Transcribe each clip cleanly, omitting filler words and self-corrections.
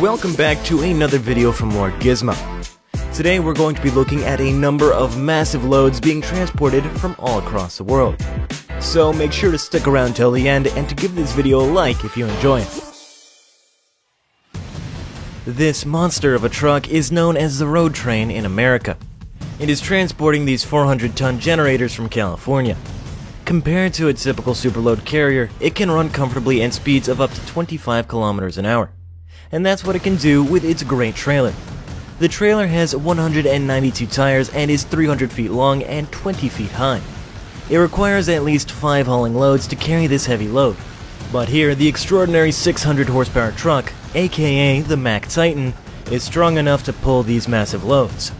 Welcome back to another video from Lord Gizmo. Today we're going to be looking at a number of massive loads being transported from all across the world. So make sure to stick around till the end and to give this video a like if you enjoy it. This monster of a truck is known as the Road Train in America. It is transporting these 400-ton generators from California. Compared to its typical superload carrier, it can run comfortably at speeds of up to 25 kilometers an hour. And that's what it can do with its great trailer. The trailer has 192 tires and is 300 feet long and 20 feet high. It requires at least 5 hauling loads to carry this heavy load. But here, the extraordinary 600 horsepower truck, aka the Mack Titan, is strong enough to pull these massive loads.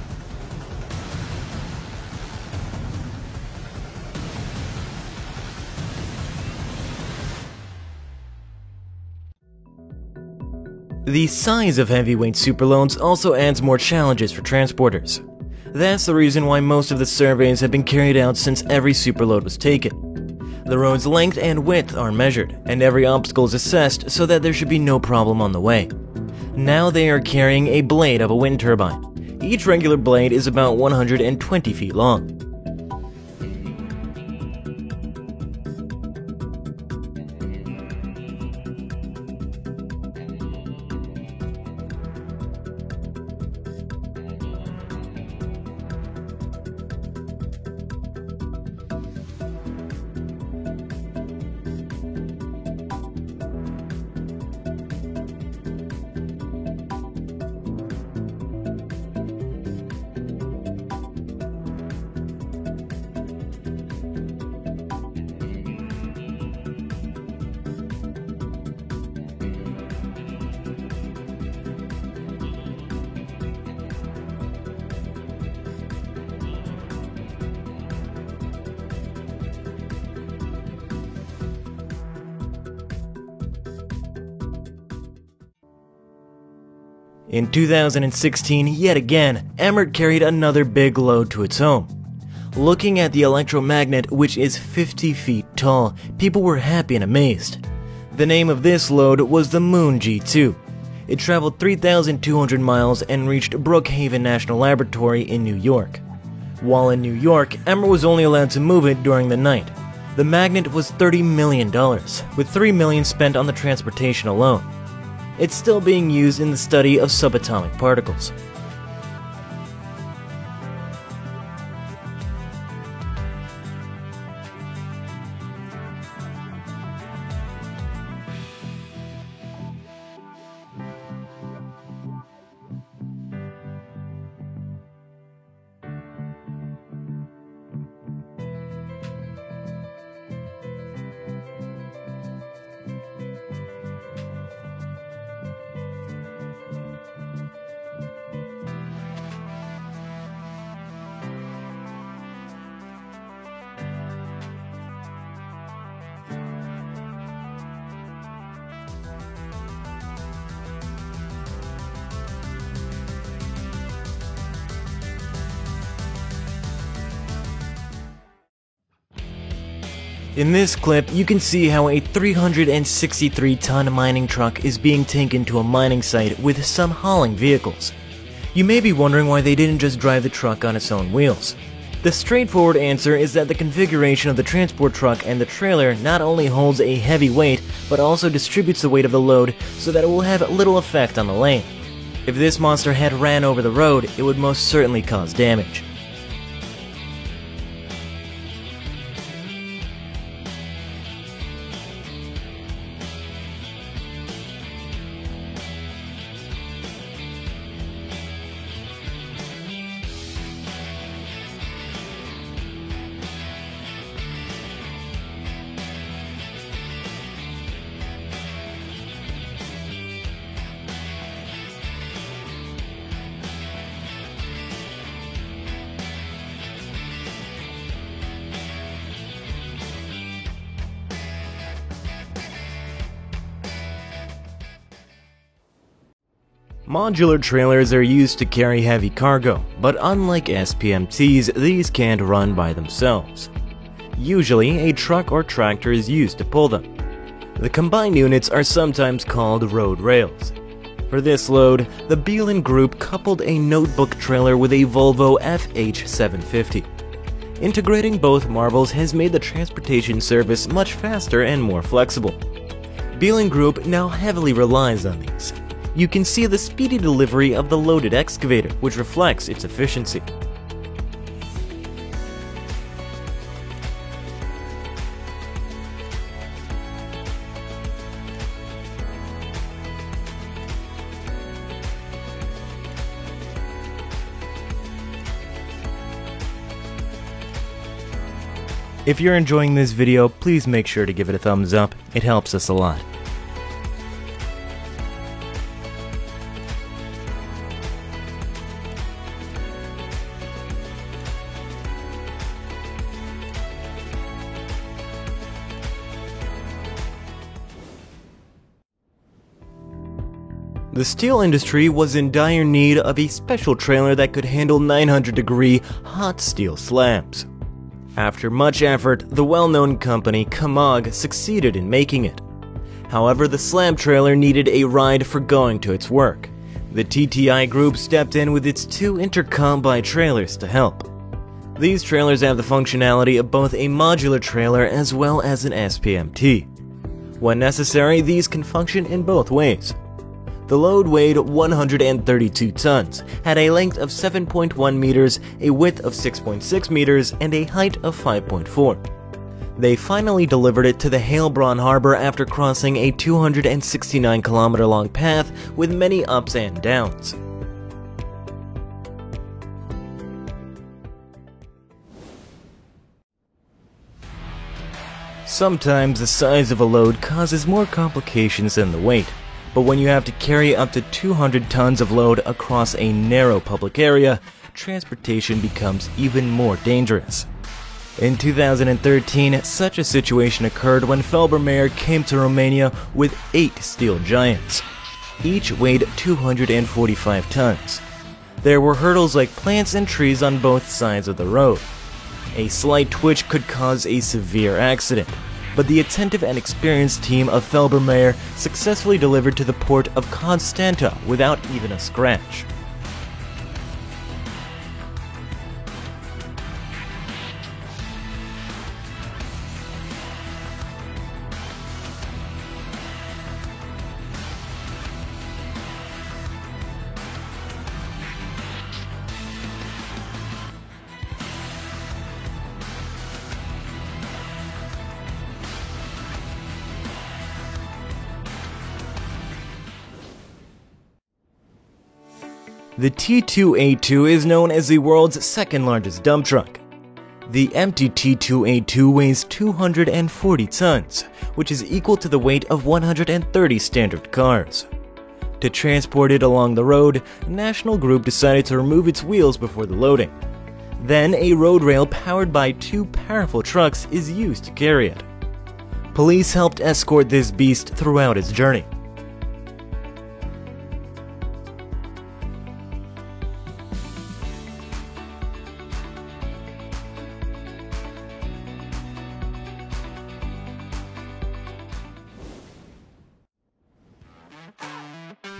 The size of heavyweight superloads also adds more challenges for transporters. That's the reason why most of the surveys have been carried out since every superload was taken. The road's length and width are measured, and every obstacle is assessed so that there should be no problem on the way. Now they are carrying a blade of a wind turbine. Each regular blade is about 120 feet long. In 2016, yet again, Emmert carried another big load to its home. Looking at the electromagnet, which is 50 feet tall, people were happy and amazed. The name of this load was the Moon G2. It traveled 3,200 miles and reached Brookhaven National Laboratory in New York. While in New York, Emmert was only allowed to move it during the night. The magnet was $30 million, with $3 million spent on the transportation alone. It's still being used in the study of subatomic particles. In this clip, you can see how a 363-ton mining truck is being taken to a mining site with some hauling vehicles. You may be wondering why they didn't just drive the truck on its own wheels. The straightforward answer is that the configuration of the transport truck and the trailer not only holds a heavy weight, but also distributes the weight of the load so that it will have little effect on the lane. If this monster had ran over the road, it would most certainly cause damage. Modular trailers are used to carry heavy cargo, but unlike SPMTs, these can't run by themselves. Usually, a truck or tractor is used to pull them. The combined units are sometimes called road rails. For this load, the Beelen Group coupled a notebook trailer with a Volvo FH750. Integrating both marvels has made the transportation service much faster and more flexible. Beelen Group now heavily relies on these. You can see the speedy delivery of the loaded excavator, which reflects its efficiency. If you're enjoying this video, please make sure to give it a thumbs up, it helps us a lot. The steel industry was in dire need of a special trailer that could handle 900-degree hot steel slabs. After much effort, the well-known company Kamag succeeded in making it. However, the slab trailer needed a ride for going to its work. The TTI group stepped in with its two intercombi trailers to help. These trailers have the functionality of both a modular trailer as well as an SPMT. When necessary, these can function in both ways. The load weighed 132 tons, had a length of 7.1 meters, a width of 6.6 meters, and a height of 5.4. They finally delivered it to the Heilbronn Harbor after crossing a 269-kilometer long path with many ups and downs. Sometimes the size of a load causes more complications than the weight. But when you have to carry up to 200 tons of load across a narrow public area, transportation becomes even more dangerous. In 2013, such a situation occurred when Felbermayr came to Romania with 8 steel giants. Each weighed 245 tons. There were hurdles like plants and trees on both sides of the road. A slight twitch could cause a severe accident. But the attentive and experienced team of Felbermayr successfully delivered to the port of Constanta without even a scratch. The T2A2 is known as the world's second-largest dump truck. The empty T2A2 weighs 240 tons, which is equal to the weight of 130 standard cars. To transport it along the road, National Group decided to remove its wheels before the loading. Then, a road rail powered by 2 powerful trucks is used to carry it. Police helped escort this beast throughout its journey.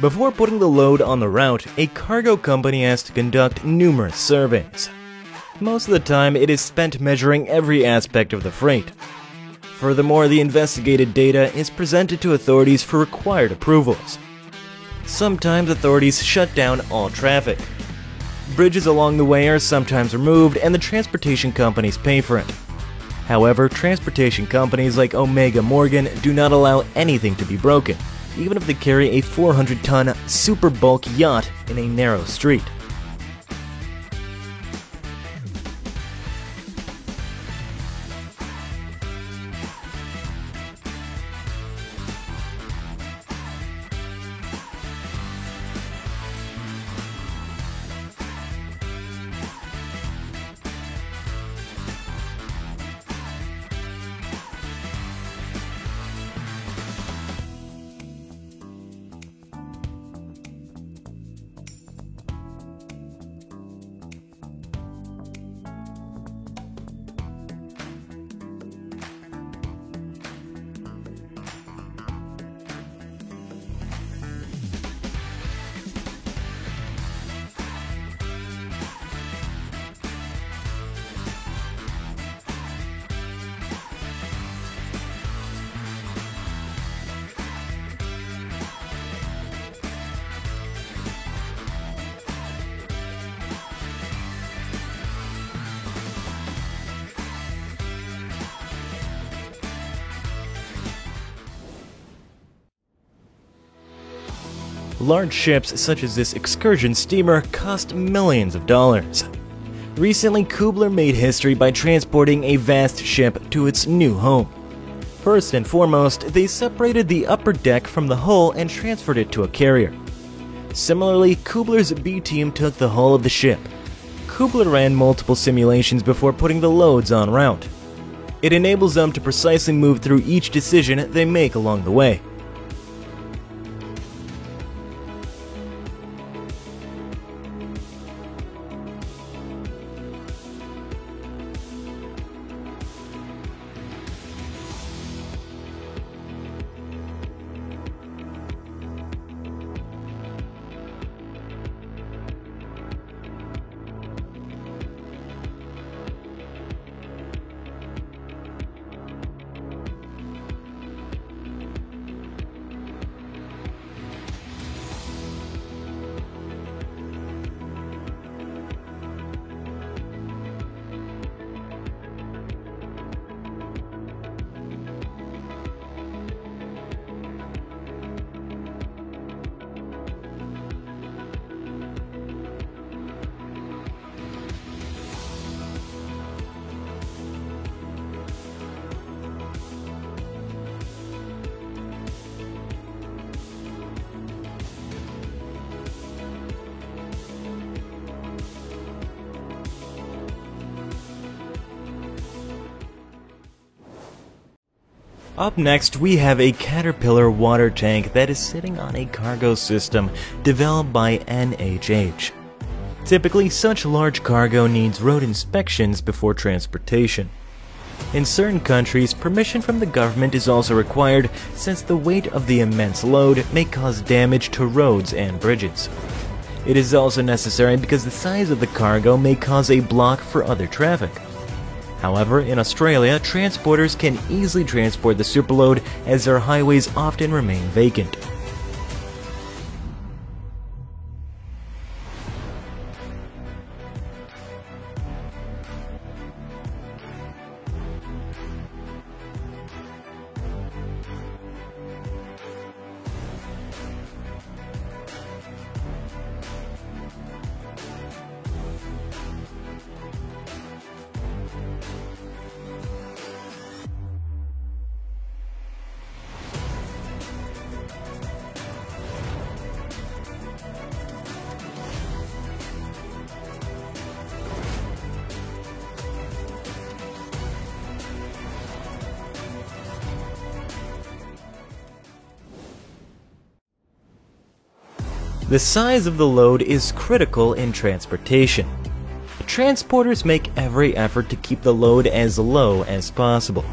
Before putting the load on the route, a cargo company has to conduct numerous surveys. Most of the time, it is spent measuring every aspect of the freight. Furthermore, the investigated data is presented to authorities for required approvals. Sometimes authorities shut down all traffic. Bridges along the way are sometimes removed and the transportation companies pay for it. However, transportation companies like Omega Morgan do not allow anything to be broken, even if they carry a 400-ton super bulk yacht in a narrow street. large ships such as this excursion steamer cost millions of dollars. Recently, Kubler made history by transporting a vast ship to its new home. First and foremost, they separated the upper deck from the hull and transferred it to a carrier. Similarly, Kubler's B team took the hull of the ship. Kubler ran multiple simulations before putting the loads en route. It enables them to precisely move through each decision they make along the way. Up next, we have a Caterpillar water tank that is sitting on a cargo system developed by NHH. Typically, such large cargo needs road inspections before transportation. In certain countries, permission from the government is also required since the weight of the immense load may cause damage to roads and bridges. It is also necessary because the size of the cargo may cause a block for other traffic. However, in Australia, transporters can easily transport the superload as their highways often remain vacant. The size of the load is critical in transportation. Transporters make every effort to keep the load as low as possible.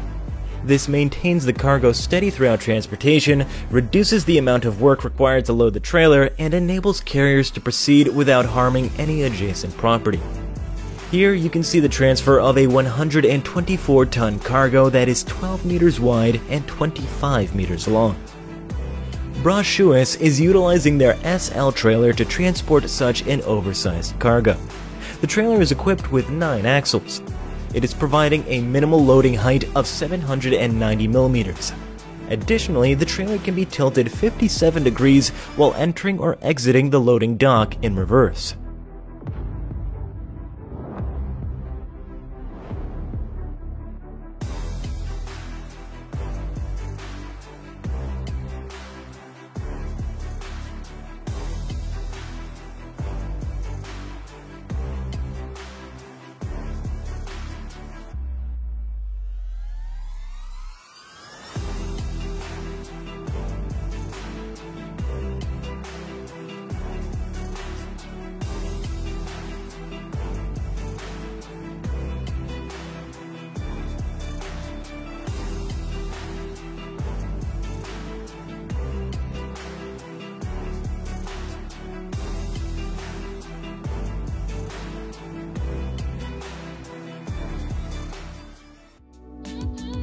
This maintains the cargo steady throughout transportation, reduces the amount of work required to load the trailer, and enables carriers to proceed without harming any adjacent property. Here you can see the transfer of a 124-ton cargo that is 12 meters wide and 25 meters long. Broshuis is utilizing their SL trailer to transport such an oversized cargo. The trailer is equipped with 9 axles. It is providing a minimal loading height of 790 millimeters. Additionally, the trailer can be tilted 57 degrees while entering or exiting the loading dock in reverse.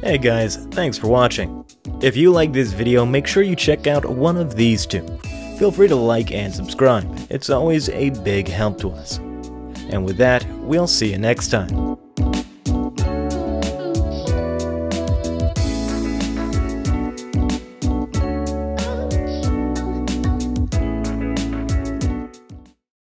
Hey guys, thanks for watching. If you like this video, make sure you check out one of these two. Feel free to like and subscribe, it's always a big help to us. And with that, we'll see you next time.